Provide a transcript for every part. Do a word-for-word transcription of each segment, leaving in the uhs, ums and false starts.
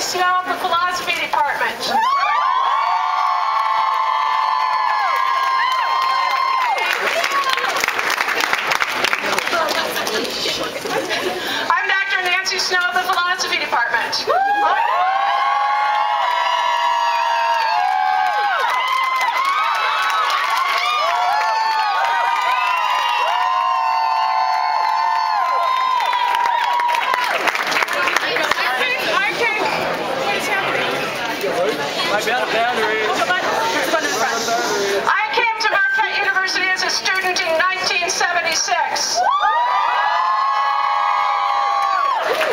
Nancy Snow of the Philosophy Department. I'm Doctor Nancy Snow of the Philosophy Department. I got a battery. I came to Marquette University as a student in nineteen seventy-six.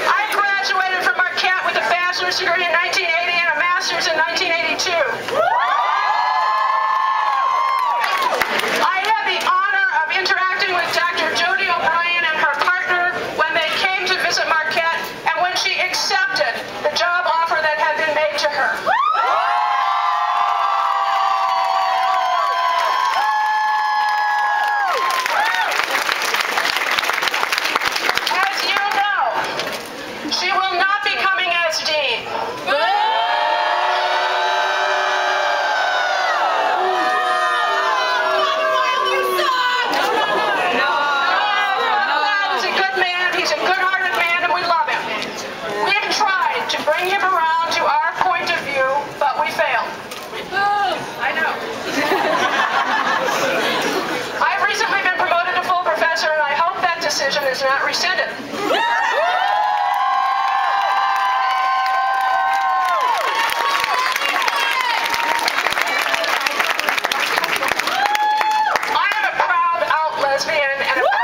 I graduated from Marquette with a bachelor's degree in nineteen eighty and a master's in nineteen eighty-two. I had the honor of interacting with Doctor Jodi O'Brien and her partner when they came to visit Marquette and when she accepted the job offer that had been made to her. Bring him around to our point of view, but we failed. I know. I've recently been promoted to full professor, and I hope that decision is not rescinded. I am a proud out lesbian and a proud...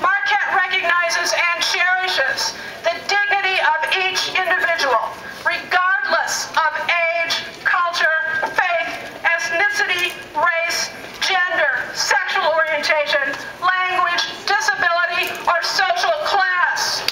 Marquette recognizes and cherishes the dignity of each individual, regardless of age, culture, faith, ethnicity, race, gender, sexual orientation, language, disability, or social class.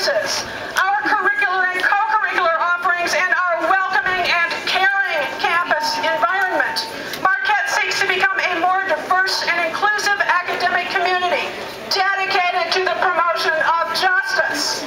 Our curricular and co-curricular offerings, and our welcoming and caring campus environment. Marquette seeks to become a more diverse and inclusive academic community dedicated to the promotion of justice.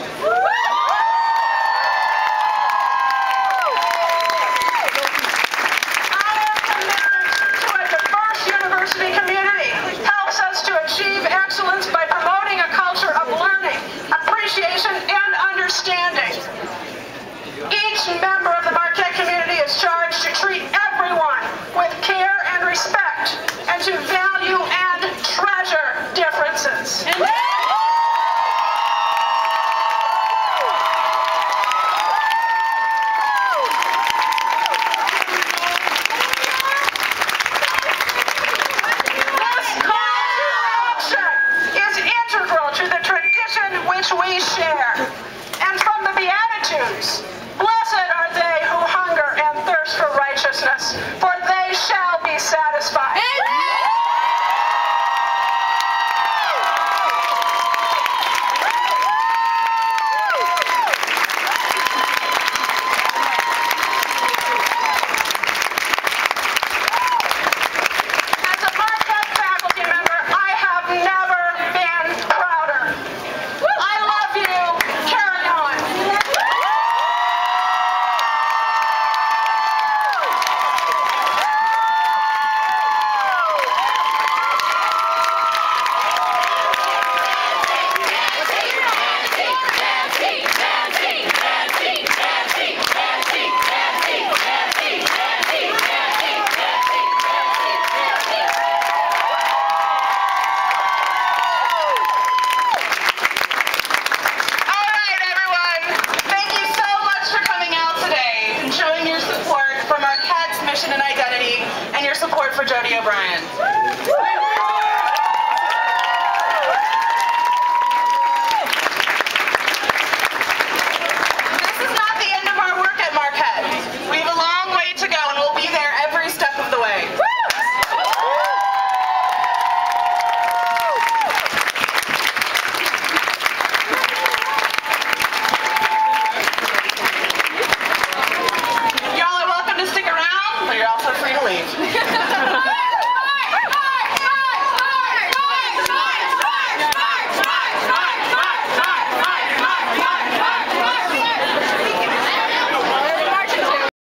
O'Brien.